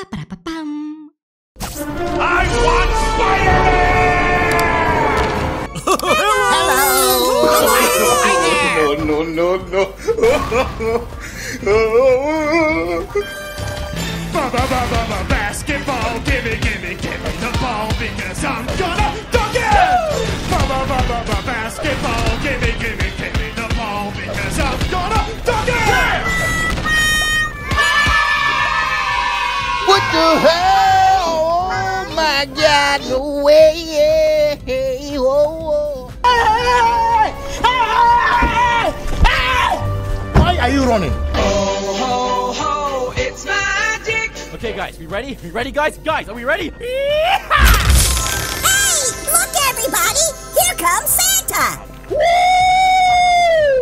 Ba-ba-ba-bum. I want Spider-Man! Hello! No. Basketball, gimme the ball because I'm gonna dunk it! Basketball, gimme the ball because I'm gonna dunk it! What the hell? Oh my God! No way! Oh. Why are you running? Ho ho ho! It's magic! Okay, guys, we ready? We ready, guys? Guys, are we ready? Yeehaw! Hey, look, everybody! Here comes Santa!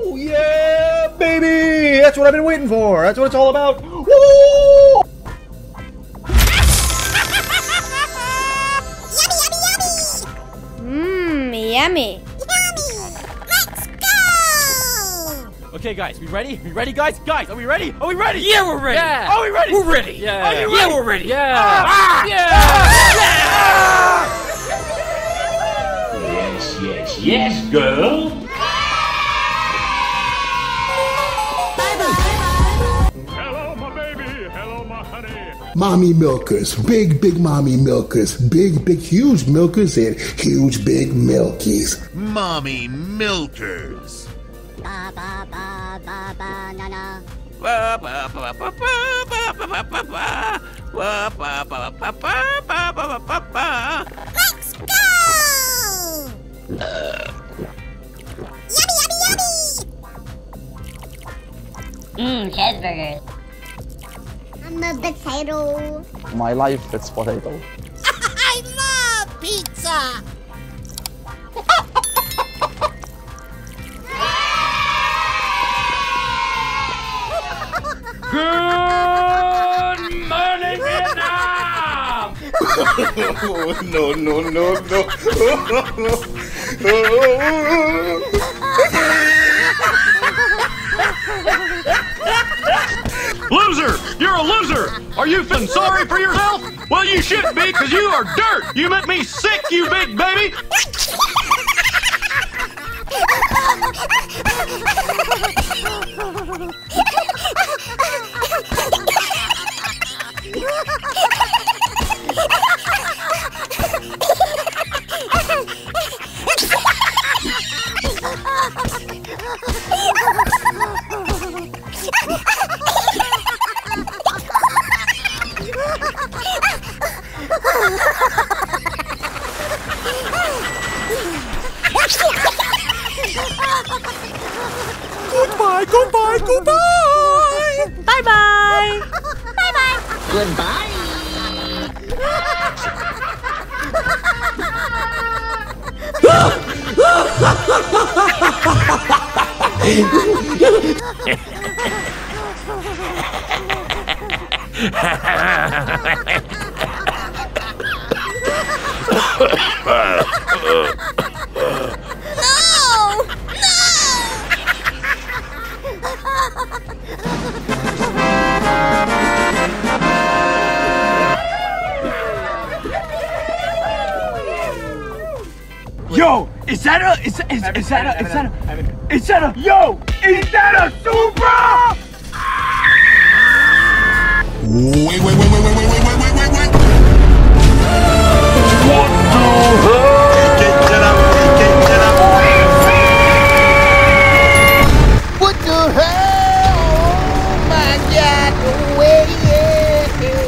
Woo! Yeah, baby! That's what I've been waiting for. That's what it's all about. Woo! Yummy. Let's go! Okay, guys, we ready? We ready, guys? Guys, are we ready? Are we ready? Yeah, we're ready! Yeah. Are we ready? We're ready! Yeah, are you ready? Yeah, we're ready! Yeah! Ah! Yeah! Ah! Yeah! Yes, yes, yes, girl! Bye-bye! Hello, my baby! Hello, my honey! Mommy milkers, big mommy milkers, big huge milkers and huge big milkies. Mommy milkers. Ba ba ba ba ba na na. Ba ba ba ba ba ba ba ba. Ba ba ba ba ba ba ba ba. Let's go! Yummy! Cheeseburgers. I'm a potato. My life is potato. I love pizza. Good morning, Vietnam. No. Loser! You're a loser! Are you feeling sorry for yourself? Well, you shouldn't be, because you are dirt! You make me sick, you big baby! Goodbye! Bye-bye! Bye-bye! Goodbye! Yo, is that a Supra? Wait. What the hell? What the hell? Oh my God, wait, baby.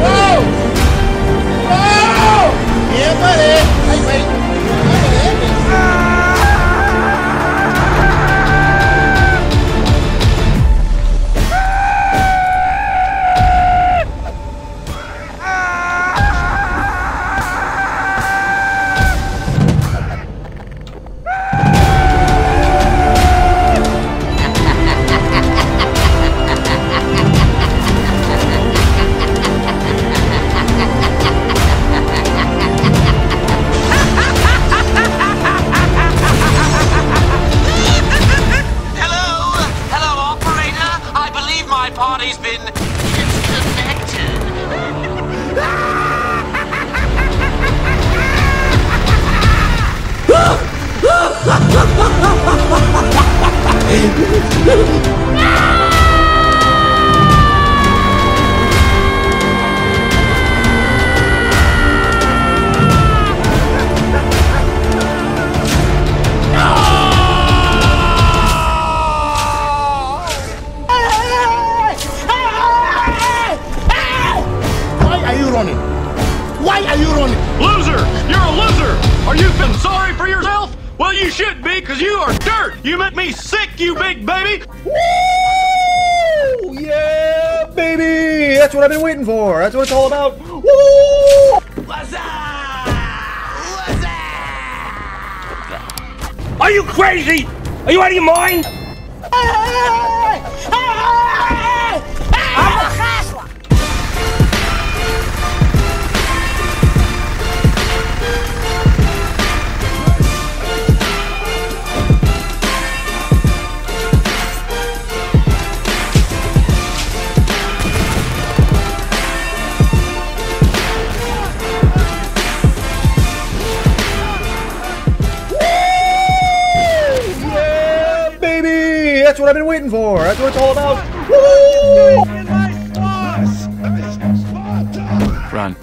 Whoa! running? Why are you running? Loser! You're a loser! Are you feeling sorry for yourself? Well, you should be, because you are dirt! You make me sick, you big baby! Woo! Yeah, baby! That's what I've been waiting for! That's what it's all about! Woo! What's up? What's up? Are you crazy? Are you out of your mind? That's what I've been waiting for. That's what it's all about. Woo! Run.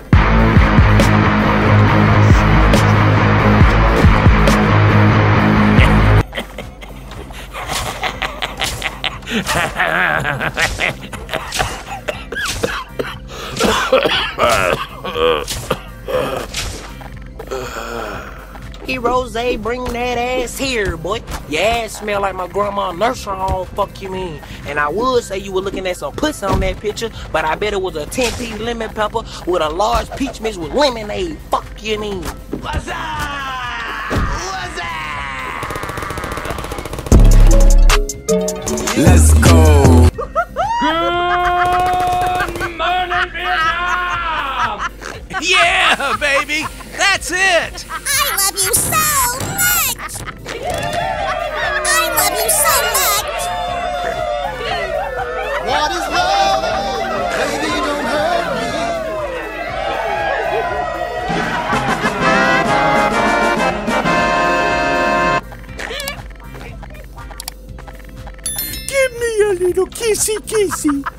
Rosé, bring that ass here, boy. Your ass smell like my grandma nursery home, fuck you mean. And I would say you were looking at some pussy on that picture, but I bet it was a 10-piece lemon pepper with a large peach mix with lemonade, fuck you mean. What's up? Let's go. Good morning, Vietnam! Yeah, baby! That's it! I love you so much! I love you so much! What is love? Baby, don't hurt me! Give me a little kissy kissy!